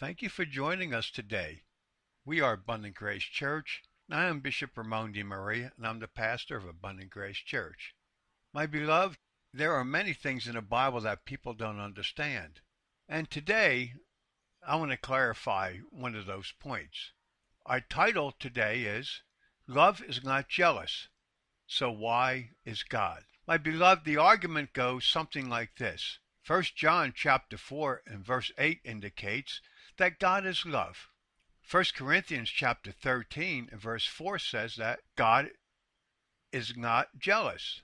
Thank you for joining us today. We are Abundant Grace Church, and I am Bishop Ramon DeMaria, and I'm the pastor of Abundant Grace Church. My beloved, there are many things in the Bible that people don't understand, and today I want to clarify one of those points. Our title today is, Love is Not Jealous, So Why is God? My beloved, the argument goes something like this. 1 John chapter 4 and verse 8 indicates that God is love. 1 Corinthians chapter 13 and verse 4 says that God is not jealous.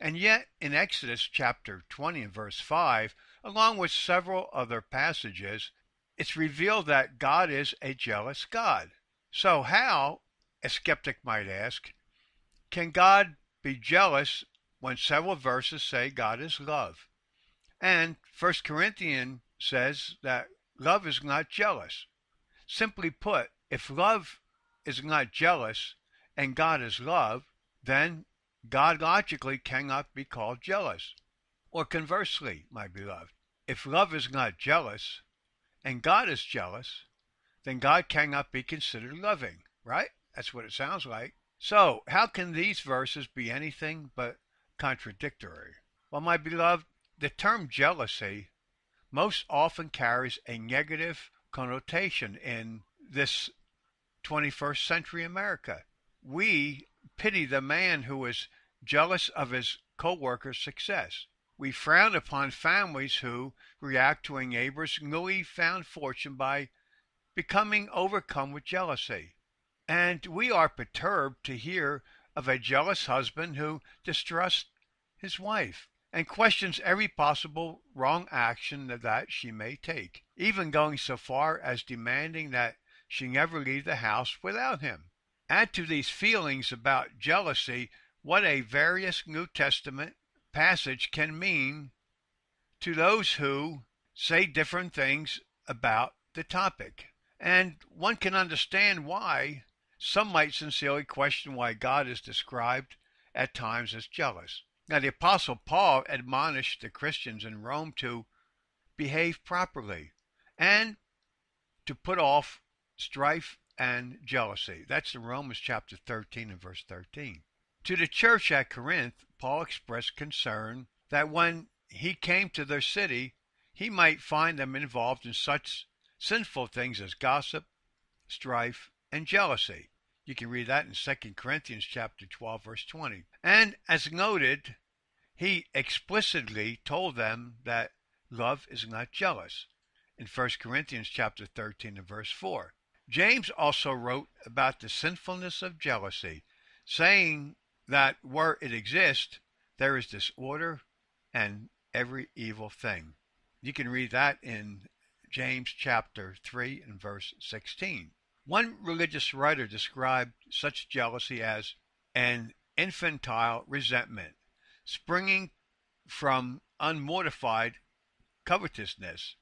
And yet in Exodus chapter 20 and verse 5, along with several other passages, it's revealed that God is a jealous God. So how, a skeptic might ask, can God be jealous when several verses say God is love? And 1 Corinthians says that love is not jealous. Simply put, if love is not jealous and God is love, then God logically cannot be called jealous. Or conversely, my beloved, if love is not jealous and God is jealous, then God cannot be considered loving, right? That's what it sounds like. So, how can these verses be anything but contradictory? Well, my beloved, the term jealousy most often carries a negative connotation in this 21st century America. We pity the man who is jealous of his co-worker's success. We frown upon families who react to a neighbor's newly found fortune by becoming overcome with jealousy. And we are perturbed to hear of a jealous husband who distrusts his wife and questions every possible wrong action that she may take, even going so far as demanding that she never leave the house without him. Add to these feelings about jealousy what a various New Testament passage can mean to those who say different things about the topic. And one can understand why some might sincerely question why God is described at times as jealous. Now, the Apostle Paul admonished the Christians in Rome to behave properly and to put off strife and jealousy. That's in Romans chapter 13 and verse 13. To the church at Corinth, Paul expressed concern that when he came to their city, he might find them involved in such sinful things as gossip, strife, and jealousy. You can read that in 2 Corinthians chapter 12, verse 20. And as noted, he explicitly told them that love is not jealous in 1 Corinthians chapter 13 and verse 4. James also wrote about the sinfulness of jealousy, saying that where it exists, there is disorder and every evil thing. You can read that in James chapter 3 and verse 16. One religious writer described such jealousy as an infantile resentment springing from unmortified covetousness,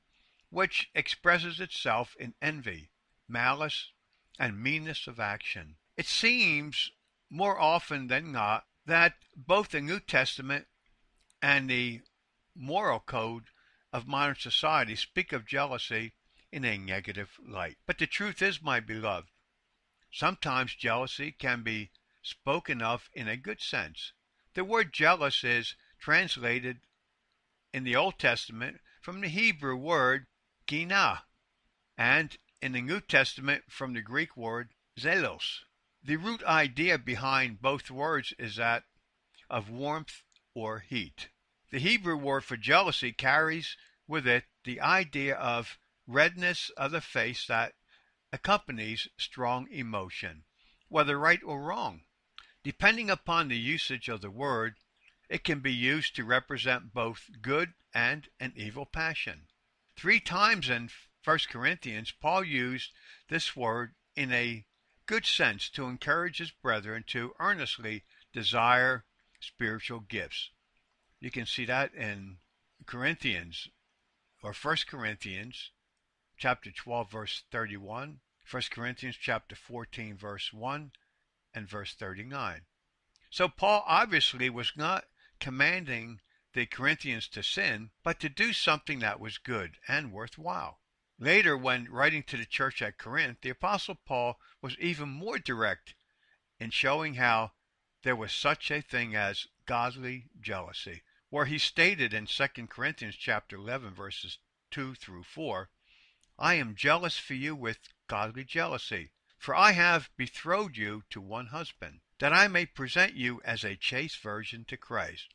which expresses itself in envy, malice, and meanness of action. It seems more often than not that both the New Testament and the moral code of modern society speak of jealousy in a negative light. But the truth is, my beloved, sometimes jealousy can be spoken of in a good sense. The word jealous is translated in the Old Testament from the Hebrew word ginah, and in the New Testament from the Greek word zelos. The root idea behind both words is that of warmth or heat. The Hebrew word for jealousy carries with it the idea of redness of the face that accompanies strong emotion, whether right or wrong. Depending upon the usage of the word, it can be used to represent both good and an evil passion. 3 times in 1 Corinthians, Paul used this word in a good sense to encourage his brethren to earnestly desire spiritual gifts. You can see that in Corinthians, or 1 Corinthians, chapter 12, verse 31, 1 Corinthians chapter 14, verse 1, and verse 39. So Paul obviously was not commanding the Corinthians to sin, but to do something that was good and worthwhile. Later, when writing to the church at Corinth, the Apostle Paul was even more direct in showing how there was such a thing as godly jealousy, where he stated in 2 Corinthians chapter 11, verses 2 through 4, "I am jealous for you with godly jealousy, for I have betrothed you to one husband, that I may present you as a chaste virgin to Christ.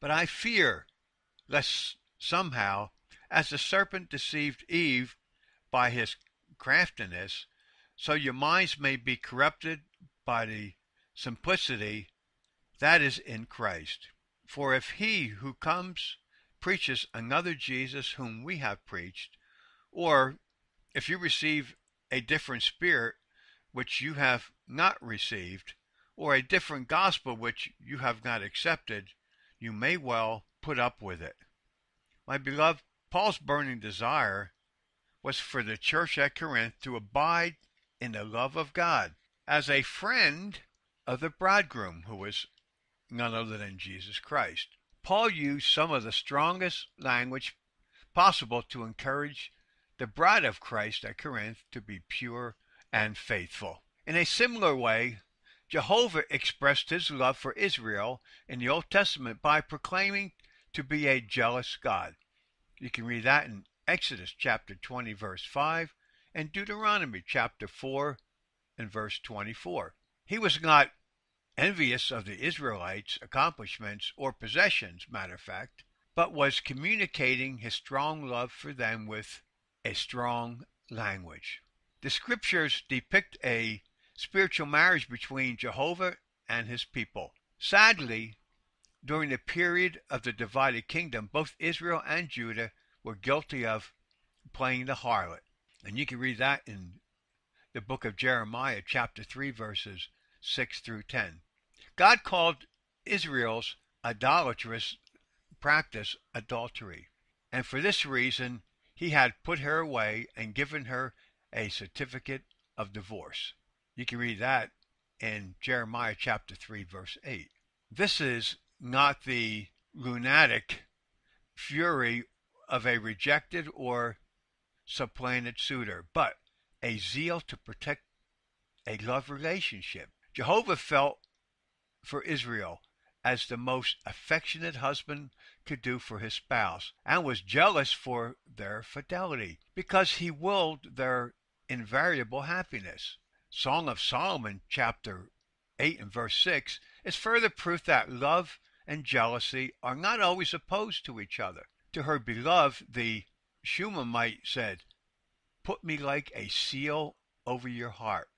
But I fear lest somehow, as the serpent deceived Eve by his craftiness, so your minds may be corrupted by the simplicity that is in Christ. For if he who comes preaches another Jesus whom we have preached, or if you receive a different spirit which you have not received, or a different gospel which you have not accepted, you may well put up with it." My beloved, Paul's burning desire was for the church at Corinth to abide in the love of God as a friend of the bridegroom, who was none other than Jesus Christ. Paul used some of the strongest language possible to encourage the bride of Christ at Corinth to be pure and faithful. In a similar way, Jehovah expressed his love for Israel in the Old Testament by proclaiming to be a jealous God. You can read that in Exodus chapter 20, verse 5, and Deuteronomy chapter 4 and verse 24. He was not envious of the Israelites' accomplishments or possessions, matter of fact, but was communicating his strong love for them with a strong language. The scriptures depict a spiritual marriage between Jehovah and his people. Sadly, during the period of the divided kingdom, both Israel and Judah were guilty of playing the harlot. And you can read that in the book of Jeremiah, chapter 3, verses 6 through 10. God called Israel's idolatrous practice adultery, and for this reason, he had put her away and given her a certificate of divorce. You can read that in Jeremiah, chapter 3, verse 8. This is not the lunatic fury of a rejected or supplanted suitor, but a zeal to protect a love relationship. Jehovah felt for Israel as the most affectionate husband could do for his spouse, and was jealous for their fidelity, because he willed their invariable happiness. Song of Solomon, chapter 8 and verse 6, is further proof that love and jealousy are not always opposed to each other. To her beloved, the Shulamite said, "Put me like a seal over your heart,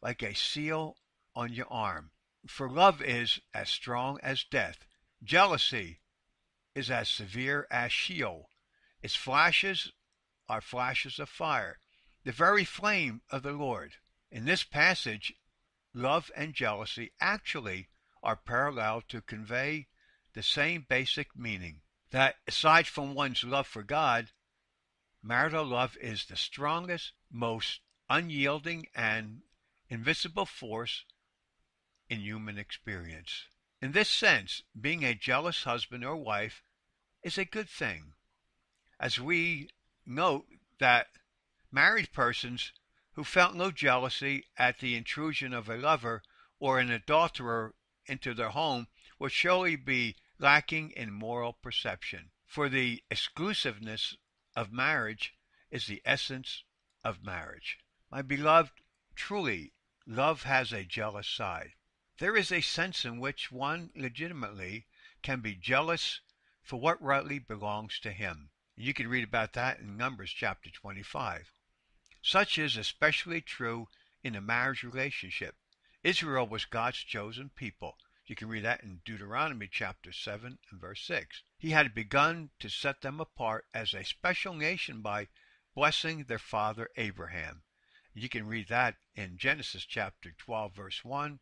like a seal on your arm." For love is as strong as death. Jealousy is as severe as Sheol. Its flashes are flashes of fire, the very flame of the Lord. In this passage, love and jealousy actually are parallel to convey the same basic meaning, that aside from one's love for God, marital love is the strongest, most unyielding, and invisible force in human experience. In this sense, being a jealous husband or wife is a good thing, as we note that married persons who felt no jealousy at the intrusion of a lover or an adulterer into their home would surely be lacking in moral perception. For the exclusiveness of marriage is the essence of marriage. My beloved, truly, love has a jealous side. There is a sense in which one legitimately can be jealous for what rightly belongs to him. You can read about that in Numbers chapter 25. Such is especially true in a marriage relationship. Israel was God's chosen people. You can read that in Deuteronomy chapter 7 and verse 6. He had begun to set them apart as a special nation by blessing their father Abraham. You can read that in Genesis chapter 12, verse 1,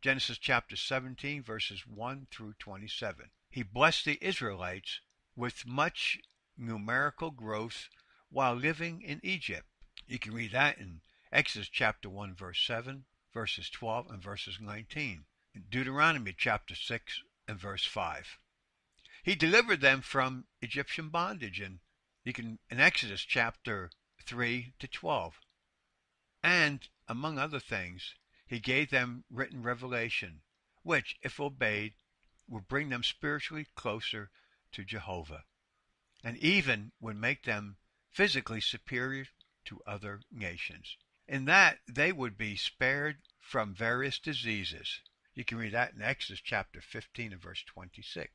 Genesis chapter 17, verses 1 through 27. He blessed the Israelites with much numerical growth while living in Egypt. You can read that in Exodus chapter 1, verse 7, verses 12 and verses 19, and Deuteronomy chapter 6 and verse 5. He delivered them from Egyptian bondage in Exodus chapter 3-12. And, among other things, he gave them written revelation, which, if obeyed, will bring them spiritually closer to Jehovah, and even would make them physically superior to other nations, in that they would be spared from various diseases. You can read that in Exodus chapter 15 and verse 26.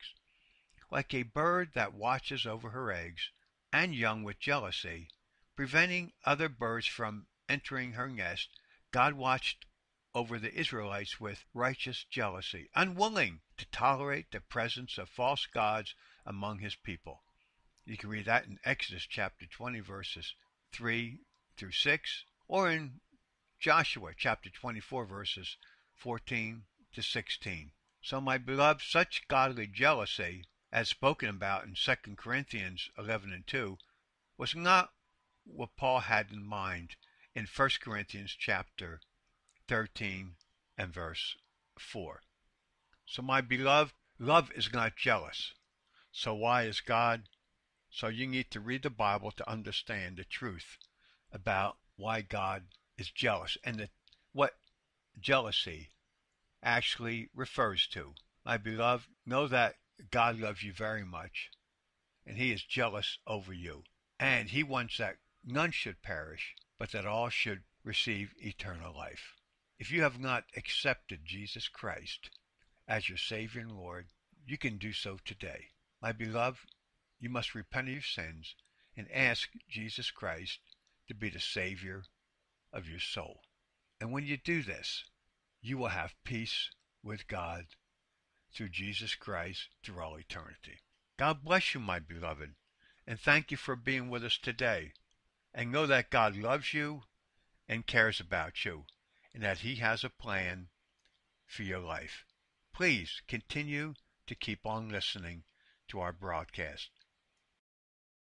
Like a bird that watches over her eggs and young with jealousy, preventing other birds from entering her nest, God watched over the Israelites with righteous jealousy, unwilling to tolerate the presence of false gods among his people. You can read that in Exodus chapter 20 verses 3-6, or in Joshua chapter 24 verses 14-16. So, my beloved, such godly jealousy, as spoken about in 2 Corinthians 11:2, was not what Paul had in mind in 1 Corinthians chapter 13 and verse 4. So, my beloved, love is not jealous. So why is God? So you need to read the Bible to understand the truth about why God is jealous and what jealousy actually refers to. My beloved, know that God loves you very much, and he is jealous over you, and he wants that none should perish, but that all should receive eternal life. If you have not accepted Jesus Christ as your Savior and Lord, you can do so today. My beloved, you must repent of your sins and ask Jesus Christ to be the Savior of your soul. And when you do this, you will have peace with God through Jesus Christ through all eternity. God bless you, my beloved, and thank you for being with us today. And know that God loves you and cares about you, and that he has a plan for your life. Please continue to keep on listening to our broadcast.